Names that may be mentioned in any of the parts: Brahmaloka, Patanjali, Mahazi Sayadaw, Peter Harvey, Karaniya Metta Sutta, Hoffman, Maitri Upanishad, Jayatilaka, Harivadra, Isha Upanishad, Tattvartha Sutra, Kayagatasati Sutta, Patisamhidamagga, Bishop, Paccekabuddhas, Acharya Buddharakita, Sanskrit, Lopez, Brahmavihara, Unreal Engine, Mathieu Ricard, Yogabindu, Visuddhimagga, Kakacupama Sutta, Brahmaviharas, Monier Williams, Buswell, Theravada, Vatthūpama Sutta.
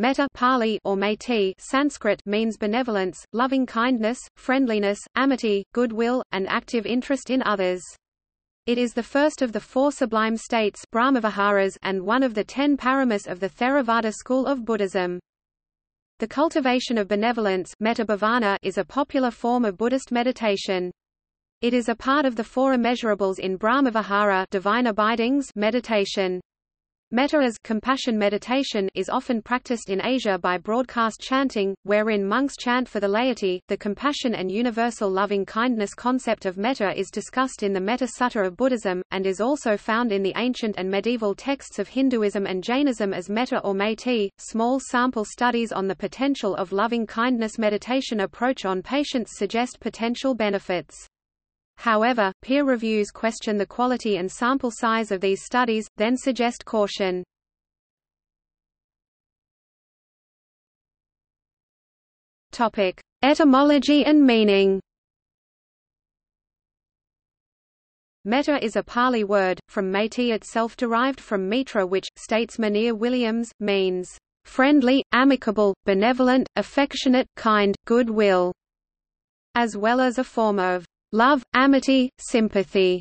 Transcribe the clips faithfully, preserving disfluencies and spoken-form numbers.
Metta Pali or Mettī Sanskrit means benevolence, loving-kindness, friendliness, amity, goodwill, and active interest in others. It is the first of the four sublime states Brahmaviharas and one of the ten paramas of the Theravada school of Buddhism. The cultivation of benevolence metta bhavana is a popular form of Buddhist meditation. It is a part of the four immeasurables in Brahmavihara divine abidings meditation. Metta as compassion meditation is often practiced in Asia by broadcast chanting, wherein monks chant for the laity. The compassion and universal loving-kindness concept of metta is discussed in the Metta Sutta of Buddhism, and is also found in the ancient and medieval texts of Hinduism and Jainism as metta or metti. Small sample studies on the potential of loving-kindness meditation approach on patients suggest potential benefits. However, peer reviews question the quality and sample size of these studies, then suggest caution. Topic: Etymology and meaning. Metta is a Pali word, from Mettī itself derived from mitra, which, states Monier Williams, means friendly, amicable, benevolent, affectionate, kind, goodwill, as well as a form of love, amity, sympathy.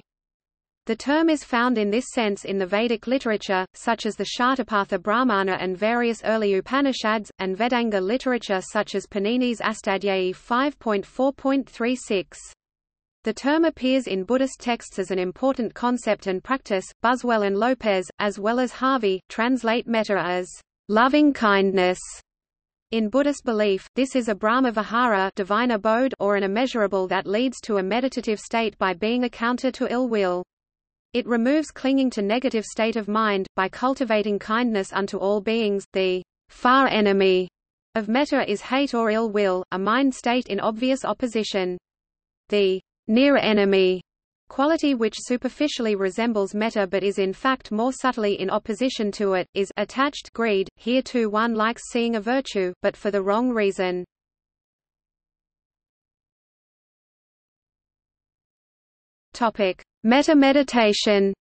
The term is found in this sense in the Vedic literature, such as the Shatapatha Brahmana and various early Upanishads, and Vedanga literature such as Panini's Astadhyayi five point four point thirty-six. The term appears in Buddhist texts as an important concept and practice. Buswell and Lopez, as well as Harvey, translate metta as loving kindness. In Buddhist belief, this is a brahmavihara divine abode or an immeasurable that leads to a meditative state by being a counter to ill will. It removes clinging to negative state of mind, by cultivating kindness unto all beings. The far enemy of metta is hate or ill will, a mind state in obvious opposition. The near enemy quality, which superficially resembles metta but is in fact more subtly in opposition to it, is attached greed. Here too one likes seeing a virtue, but for the wrong reason. Topic: Metta meditation.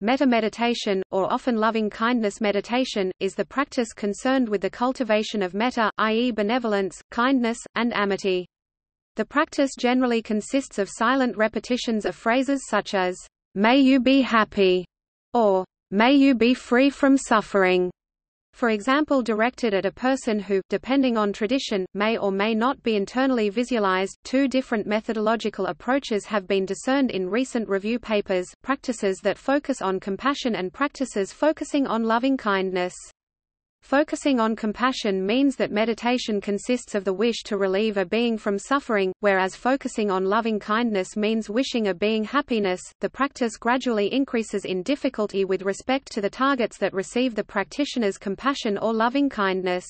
Metta meditation, or often loving-kindness meditation, is the practice concerned with the cultivation of metta, that is, benevolence, kindness, and amity. The practice generally consists of silent repetitions of phrases such as, "May you be happy," or "May you be free from suffering," for example directed at a person who, depending on tradition, may or may not be internally visualized. Two different methodological approaches have been discerned in recent review papers, practices that focus on compassion and practices focusing on loving-kindness. Focusing on compassion means that meditation consists of the wish to relieve a being from suffering, whereas focusing on loving kindness means wishing a being happiness. The practice gradually increases in difficulty with respect to the targets that receive the practitioner's compassion or loving kindness.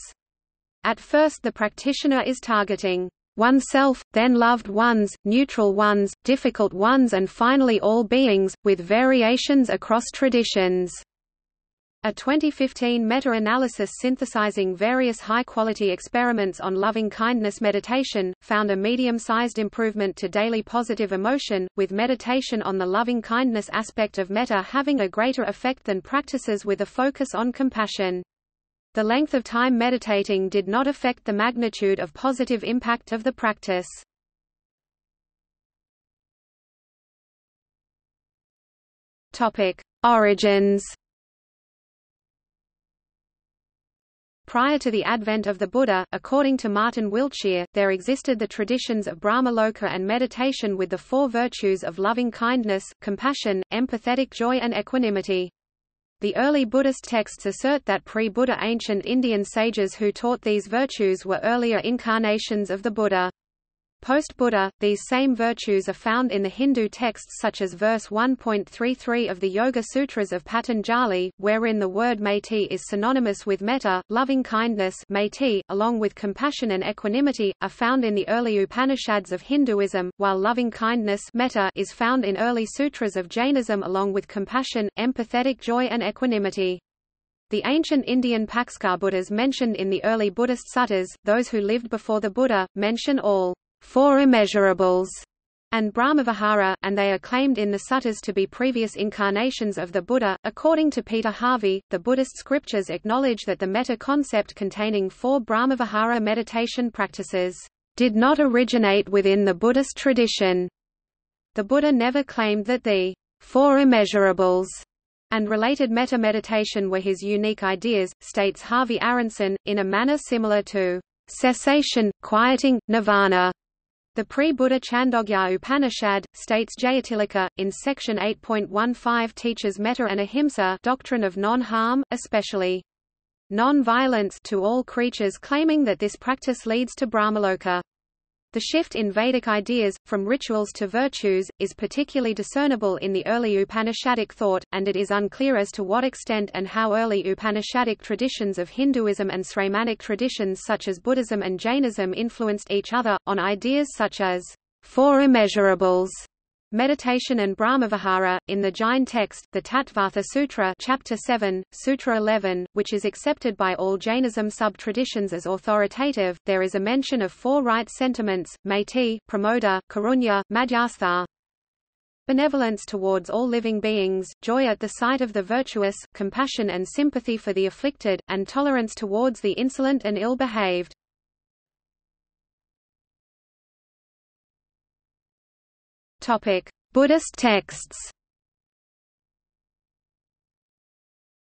At first, the practitioner is targeting oneself, then loved ones, neutral ones, difficult ones, and finally all beings, with variations across traditions. A twenty fifteen meta-analysis synthesizing various high-quality experiments on loving-kindness meditation, found a medium-sized improvement to daily positive emotion, with meditation on the loving-kindness aspect of metta having a greater effect than practices with a focus on compassion. The length of time meditating did not affect the magnitude of positive impact of the practice. Topic: Origins. Prior to the advent of the Buddha, according to Martin Wiltshire, there existed the traditions of Brahmaloka and meditation with the four virtues of loving-kindness, compassion, empathetic joy and equanimity. The early Buddhist texts assert that pre-Buddha ancient Indian sages who taught these virtues were earlier incarnations of the Buddha. Post-Buddha, these same virtues are found in the Hindu texts such as verse one point thirty-three of the Yoga Sutras of Patanjali, wherein the word metti is synonymous with metta. Loving-kindness, metti, along with compassion and equanimity, are found in the early Upanishads of Hinduism, while loving-kindness, metta, is found in early sutras of Jainism along with compassion, empathetic joy and equanimity. The ancient Indian Paccekabuddhas mentioned in the early Buddhist suttas, those who lived before the Buddha, mention all four immeasurables and Brahmavihara, and they are claimed in the suttas to be previous incarnations of the Buddha. According to Peter Harvey, the Buddhist scriptures acknowledge that the Metta concept containing four Brahmavihara meditation practices did not originate within the Buddhist tradition. The Buddha never claimed that the four immeasurables and related metta meditation were his unique ideas, states Harvey Aronson, in a manner similar to cessation, quieting, nirvana. The pre-Buddha Chandogya Upanishad, states Jayatilaka, in section eight point one five teaches metta and ahimsa, doctrine of non-harm, especially non-violence, to all creatures, claiming that this practice leads to Brahmaloka. The shift in Vedic ideas, from rituals to virtues, is particularly discernible in the early Upanishadic thought, and it is unclear as to what extent and how early Upanishadic traditions of Hinduism and Sramanic traditions such as Buddhism and Jainism influenced each other, on ideas such as four immeasurables, meditation and Brahmavihara. In the Jain text, the Tattvartha Sutra Chapter seven, Sutra eleven, which is accepted by all Jainism sub-traditions as authoritative, there is a mention of four right sentiments, Mettī, Pramoda, Karunya, Madhyastha, benevolence towards all living beings, joy at the sight of the virtuous, compassion and sympathy for the afflicted, and tolerance towards the insolent and ill-behaved. Buddhist texts.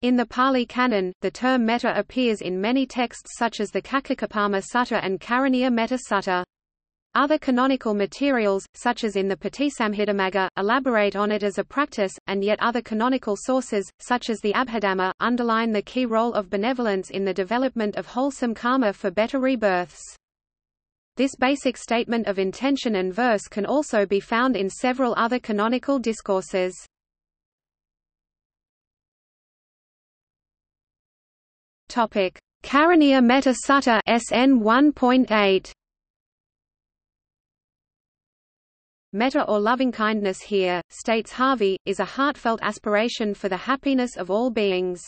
In the Pali Canon, the term metta appears in many texts such as the Kakacupama Sutta and Karaniya Metta Sutta. Other canonical materials, such as in the Patisamhidamagga, elaborate on it as a practice, and yet other canonical sources, such as the Abhidhamma, underline the key role of benevolence in the development of wholesome karma for better rebirths. This basic statement of intention and verse can also be found in several other canonical discourses. Topic: Karaniya Metta Sutta S N one point eight. Metta, or lovingkindness here, states Harvey, is a heartfelt aspiration for the happiness of all beings.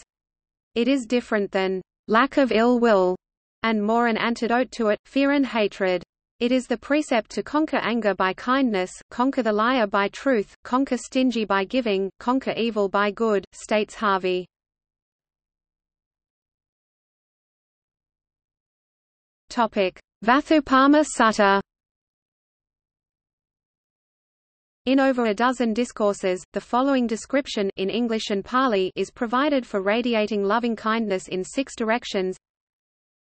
It is different than lack of ill will, and more an antidote to it, fear and hatred. It is the precept to conquer anger by kindness, conquer the liar by truth, conquer stingy by giving, conquer evil by good, states Harvey. Vatthūpama Sutta. In over a dozen discourses, the following description, in English and Pali, is provided for radiating loving-kindness in six directions.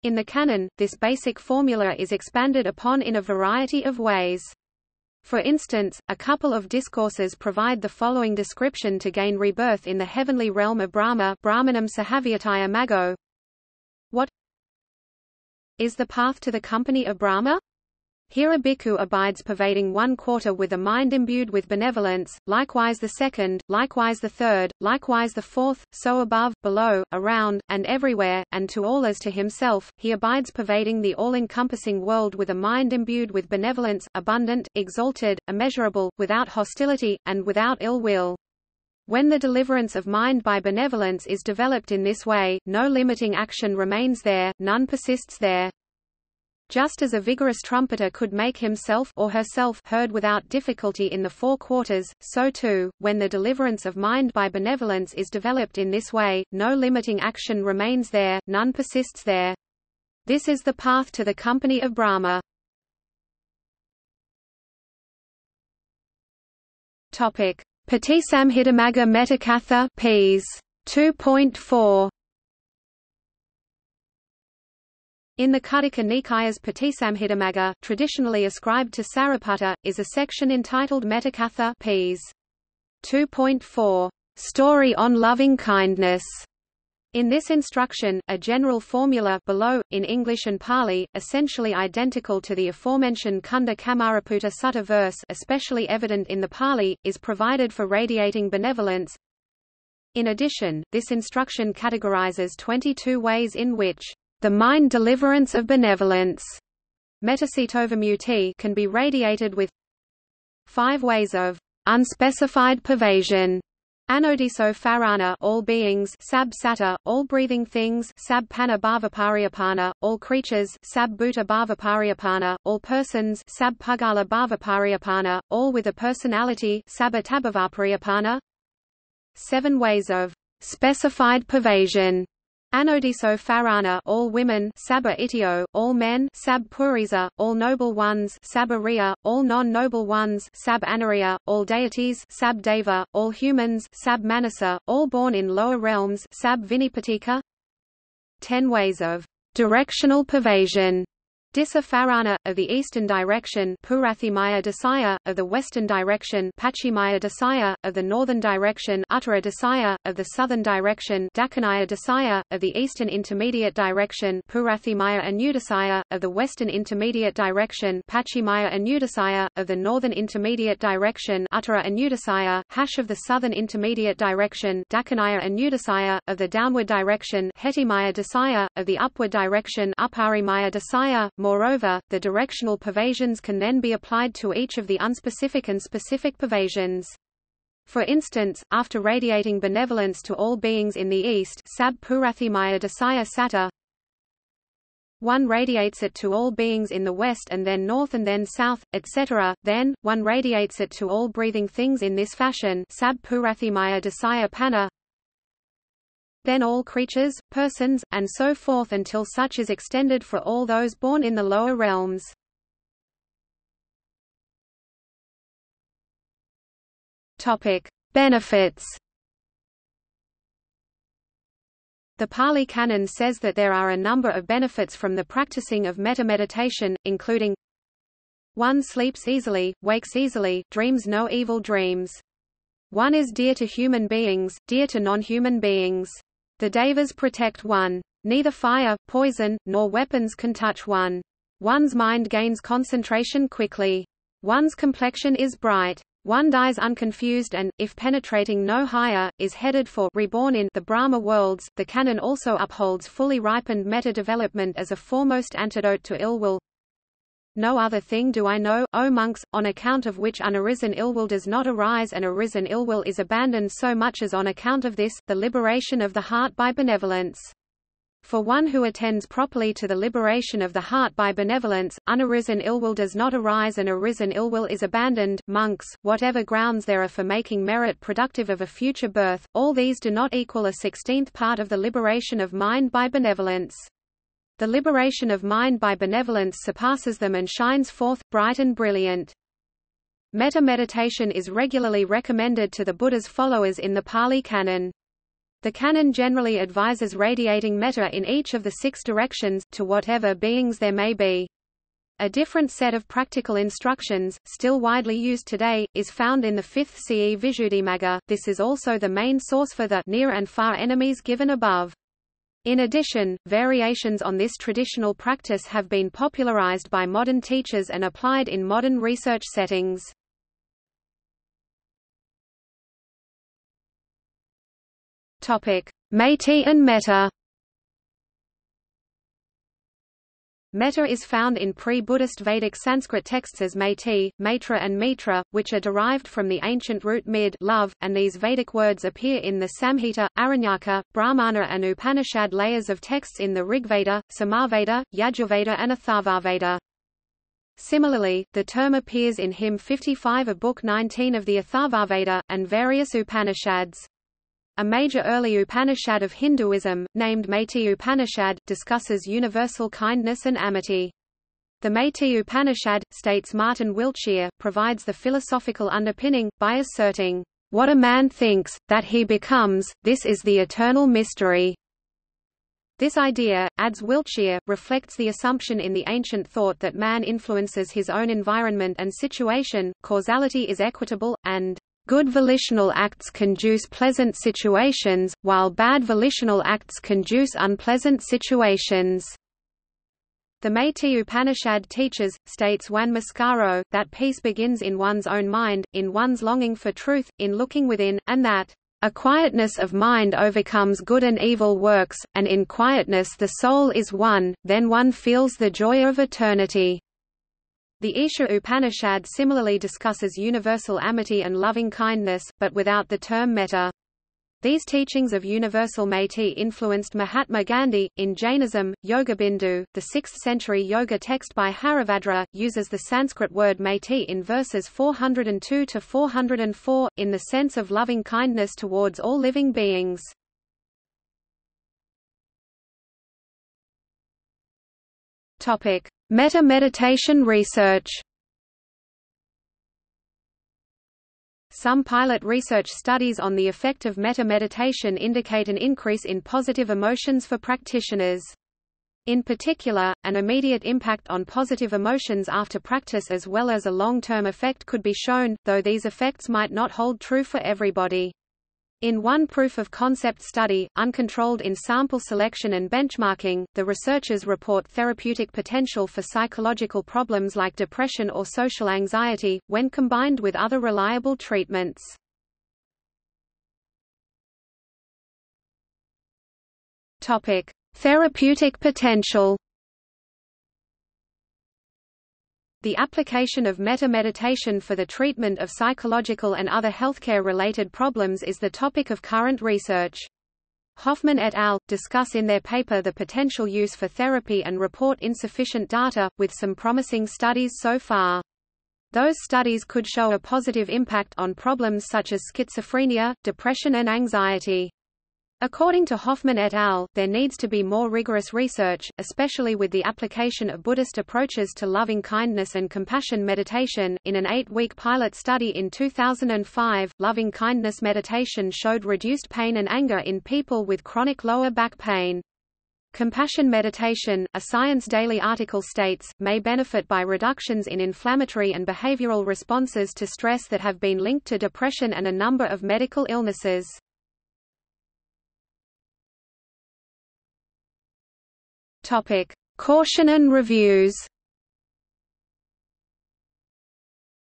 In the canon, this basic formula is expanded upon in a variety of ways. For instance, a couple of discourses provide the following description to gain rebirth in the heavenly realm of Brahma: Brahmanam Sahavyataya Mago. What is the path to the company of Brahma? Here a bhikkhu abides pervading one quarter with a mind imbued with benevolence, likewise the second, likewise the third, likewise the fourth, so above, below, around, and everywhere, and to all as to himself. He abides pervading the all-encompassing world with a mind imbued with benevolence, abundant, exalted, immeasurable, without hostility, and without ill will. When the deliverance of mind by benevolence is developed in this way, no limiting action remains there, none persists there. Just as a vigorous trumpeter could make himself or herself heard without difficulty in the four quarters, so too, when the deliverance of mind by benevolence is developed in this way, no limiting action remains there, none persists there. This is the path to the company of Brahma. Topic: Patisamhidamagga Mettakatha Ps. two point four. In the Katika Nikaya's Patisamhidamagga, traditionally ascribed to Sariputta, is a section entitled Mettakatha Ps. two point four, Story on Loving Kindness. In this instruction, a general formula below, in English and Pali, essentially identical to the aforementioned Kunda Kamaraputta Sutta verse, especially evident in the Pali, is provided for radiating benevolence. In addition, this instruction categorizes twenty-two ways in which the mind deliverance of benevolence can be radiated, with five ways of unspecified pervasion, Anodiso Farana, all beings, Sab Satta, all breathing things, Sab Panna Bhavapariapana, all creatures, Sab Bhuta Bhavapariapana, all persons, Sab Pugala Bhavapariapana, all with a personality, Sab Atabhavapariapana. Seven ways of specified pervasion. Anodiso Farana, all women, Sabba Itio, all men, Sab Purisa, all noble ones, Sabaria, all non-noble ones, Sab Anaria, all deities, Sab Deva, all humans, Sab Manasa, all born in lower realms, Sab Vinipatika. Ten ways of directional pervasion. Dissa Farana, of the eastern direction, Purathimaya Desaya, of the western direction, Pachimaya Desaya, of the northern direction, Uttara Desaya, of the southern direction, Dakanaya Desaya, of the eastern intermediate direction, Purathimaya Anudasaya, of the western intermediate direction, Pachimaya Anudasaya, of the northern intermediate direction, Uttara Anudasaya, Hash of the southern intermediate direction, Dakanaya Anudasaya, of the downward direction, Hetimaya Desaya, of the upward direction, Uparimaya Desaya. Moreover, the directional pervasions can then be applied to each of the unspecific and specific pervasions. For instance, after radiating benevolence to all beings in the East, Sab Purathimaya Desaya Satta, one radiates it to all beings in the West and then North and then South, et cetera. Then, one radiates it to all breathing things in this fashion, Sab Purathimaya Desaya Panna, then all creatures, persons, and so forth until such is extended for all those born in the lower realms. Topic: Benefits. The Pali Canon says that there are a number of benefits from the practicing of metta meditation, including: one sleeps easily, wakes easily, dreams no evil dreams. One is dear to human beings, dear to non-human beings. The devas protect one. Neither fire, poison, nor weapons can touch one. One's mind gains concentration quickly. One's complexion is bright. One dies unconfused and, if penetrating no higher, is headed for reborn in the Brahma worlds. The canon also upholds fully ripened metta development as a foremost antidote to ill will. No other thing do I know, O monks, on account of which unarisen ill will does not arise and arisen ill will is abandoned so much as on account of this, the liberation of the heart by benevolence. For one who attends properly to the liberation of the heart by benevolence, unarisen ill will does not arise and arisen ill will is abandoned. Monks, whatever grounds there are for making merit productive of a future birth, all these do not equal a sixteenth part of the liberation of mind by benevolence. The liberation of mind by benevolence surpasses them and shines forth, bright and brilliant. Metta meditation is regularly recommended to the Buddha's followers in the Pali Canon. The canon generally advises radiating metta in each of the six directions, to whatever beings there may be. A different set of practical instructions, still widely used today, is found in the fifth C E Visuddhimagga. This is also the main source for the near and far enemies given above. In addition, variations on this traditional practice have been popularized by modern teachers and applied in modern research settings. Topic: Meitī and Metta. Metta is found in pre-Buddhist Vedic Sanskrit texts as Mettī, Maitra and Mitra, which are derived from the ancient root mid, love, and these Vedic words appear in the Samhita, Aranyaka, Brahmana and Upanishad layers of texts in the Rigveda, Samaveda, Yajurveda and Atharvaveda. Similarly, the term appears in hymn fifty-five of Book nineteen of the Atharvaveda, and various Upanishads. A major early Upanishad of Hinduism, named Maitri Upanishad, discusses universal kindness and amity. The Maitri Upanishad, states Martin Wiltshire, provides the philosophical underpinning, by asserting, "What a man thinks, that he becomes, this is the eternal mystery." This idea, adds Wiltshire, reflects the assumption in the ancient thought that man influences his own environment and situation, causality is equitable, and good volitional acts conduce pleasant situations, while bad volitional acts conduce unpleasant situations. The Maitri Upanishad teaches, states Juan Mascaro, that peace begins in one's own mind, in one's longing for truth, in looking within, and that a quietness of mind overcomes good and evil works, and in quietness the soul is one, then one feels the joy of eternity. The Isha Upanishad similarly discusses universal amity and loving-kindness, but without the term metta. These teachings of universal meiti influenced Mahatma Gandhi. In Jainism, Yogabindu, the sixth century yoga text by Harivadra, uses the Sanskrit word meiti in verses four hundred two to four hundred four, in the sense of loving-kindness towards all living beings. Metta meditation research. Some pilot research studies on the effect of metta meditation indicate an increase in positive emotions for practitioners. In particular, an immediate impact on positive emotions after practice as well as a long-term effect could be shown, though these effects might not hold true for everybody. In one proof-of-concept study, uncontrolled in sample selection and benchmarking, the researchers report therapeutic potential for psychological problems like depression or social anxiety, when combined with other reliable treatments. Topic: Therapeutic potential. The application of metta meditation for the treatment of psychological and other healthcare-related problems is the topic of current research. Hoffman et al. Discuss in their paper the potential use for therapy and report insufficient data, with some promising studies so far. Those studies could show a positive impact on problems such as schizophrenia, depression and anxiety. According to Hoffman et al., there needs to be more rigorous research, especially with the application of Buddhist approaches to loving-kindness and compassion meditation. In an eight-week pilot study in two thousand five, loving-kindness meditation showed reduced pain and anger in people with chronic lower back pain. Compassion meditation, a Science Daily article states, may benefit by reductions in inflammatory and behavioral responses to stress that have been linked to depression and a number of medical illnesses. Topic: Caution and reviews.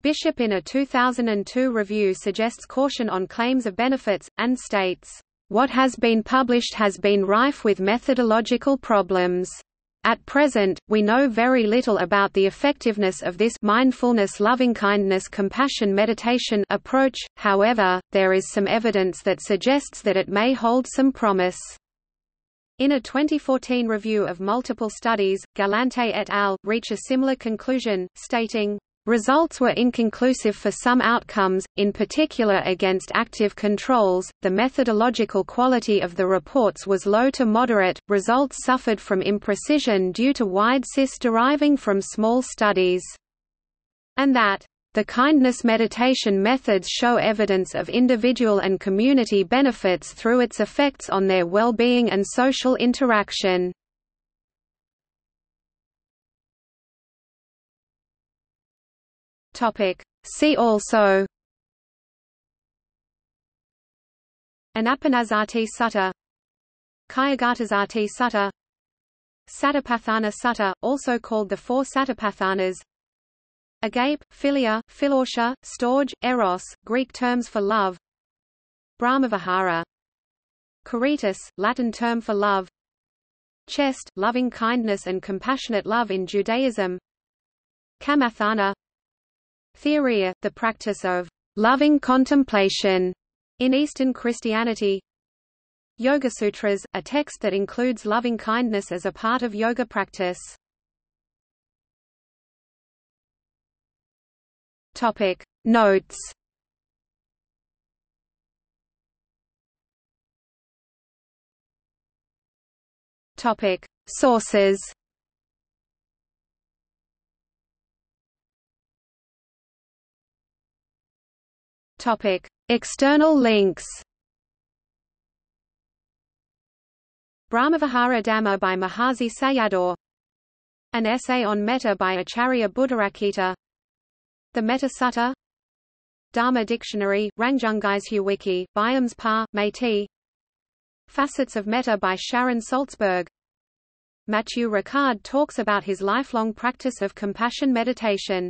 Bishop in a two thousand two review suggests caution on claims of benefits, and states, "What has been published has been rife with methodological problems. At present, we know very little about the effectiveness of this mindfulness lovingkindness compassion meditation approach, however, there is some evidence that suggests that it may hold some promise." In a twenty fourteen review of multiple studies, Galante et al. Reach a similar conclusion, stating, "Results were inconclusive for some outcomes, in particular against active controls, the methodological quality of the reports was low to moderate, results suffered from imprecision due to wide S I S deriving from small studies," and that the kindness meditation methods show evidence of individual and community benefits through its effects on their well-being and social interaction. See also: Anapanasati Sutta, Kayagatasati Sutta, Satipatthana Sutta, also called the Four Satipathanas, agape, philia, philorcha, storge, eros, Greek terms for love, Brahmavihara, caritas, Latin term for love, chest, loving kindness and compassionate love in Judaism, kamathana, theoria, the practice of loving contemplation in Eastern Christianity, Yoga Sutras, a text that includes loving kindness as a part of yoga practice. Topic Notes. Topic Sources. Topic External links. Brahmavihara Dhamma by Mahazi Sayadaw. An essay on metta by Acharya Buddharakita. The Metta Sutta, Dharma Dictionary, Rangjungaishuwiki, Biomes Par, Meitī, Facets of Metta by Sharon Salzberg. Mathieu Ricard talks about his lifelong practice of compassion meditation.